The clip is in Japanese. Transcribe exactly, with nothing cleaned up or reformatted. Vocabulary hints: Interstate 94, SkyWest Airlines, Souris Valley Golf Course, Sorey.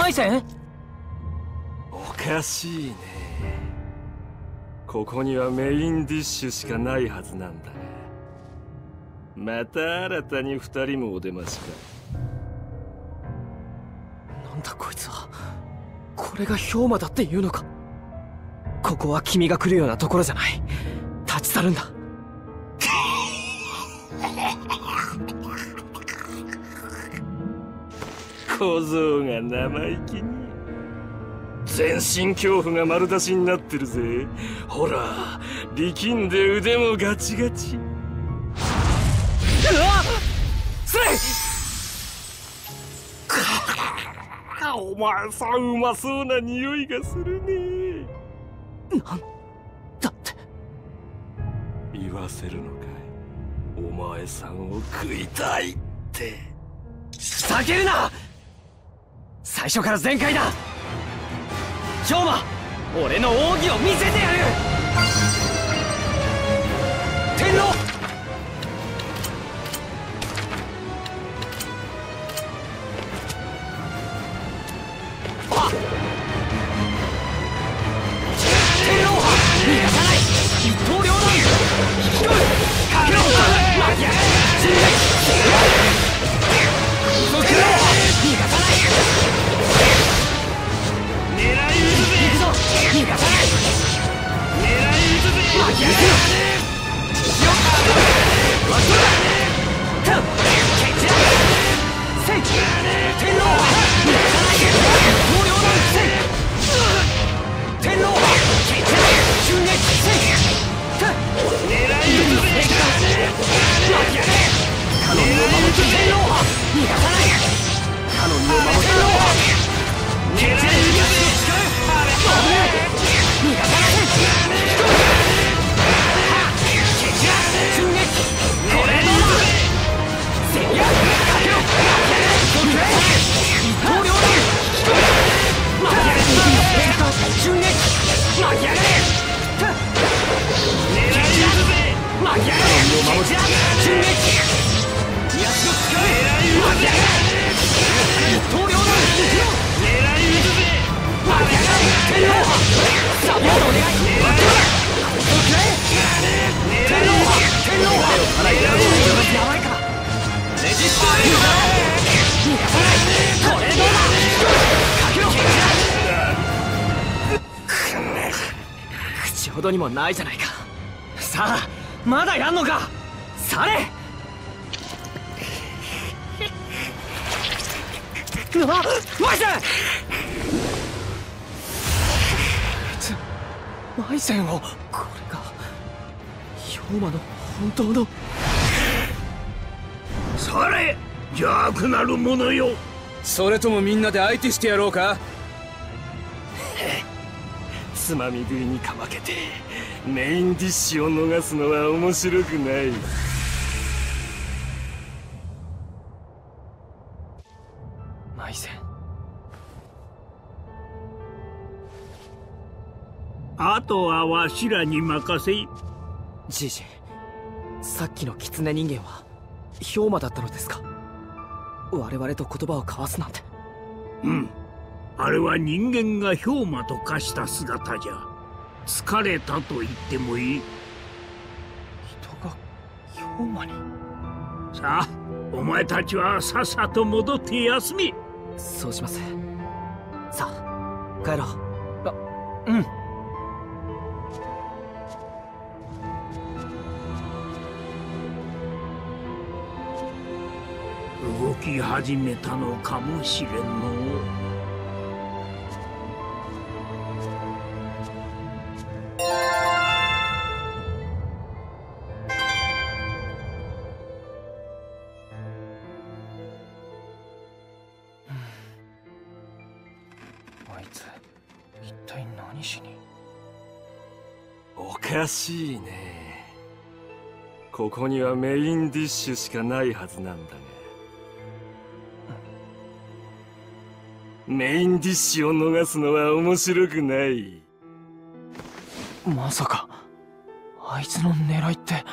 マイセン？おかしいね。ここにはメインディッシュしかないはずなんだが、また新たに二人もお出ましか。なんだこいつは。これが氷馬だって言うのか。ここは君が来るようなところじゃない。立ち去るんだ。小僧が生意気に。全身恐怖が丸出しになってるぜ。ほら、力んで腕もガチガチ。うわっ、スレイお前さ、うまそうな匂いがするね。なんだって言わせるのかい。お前さんを食いたいって。ふざけるな。最初から全開だ。氷馬、俺の奥義を見せてやる。天皇ほどにもないじゃないか。さあ、まだやんのか。されマイセンマイセンを。これが氷馬の本当の。それ邪悪なるものよ。それともみんなで相手してやろうか。つまみ食いにかまけてメインディッシュを逃すのは面白くない。マイセン、あとはわしらに任せい。じいじ、さっきのキツネ人間は氷馬だったのですか。我々と言葉を交わすなんて。うん、あれは人間が氷馬と化した姿じゃ。疲れたと言ってもいい。人が氷馬に。さあ、お前たちはさっさと戻って休み。そうします。さあ帰ろう。あ、うん。動き始めたのかもしれんの。おかしいね。ここにはメインディッシュしかないはずなんだが、メインディッシュを逃すのは面白くない。まさかあいつの狙いって。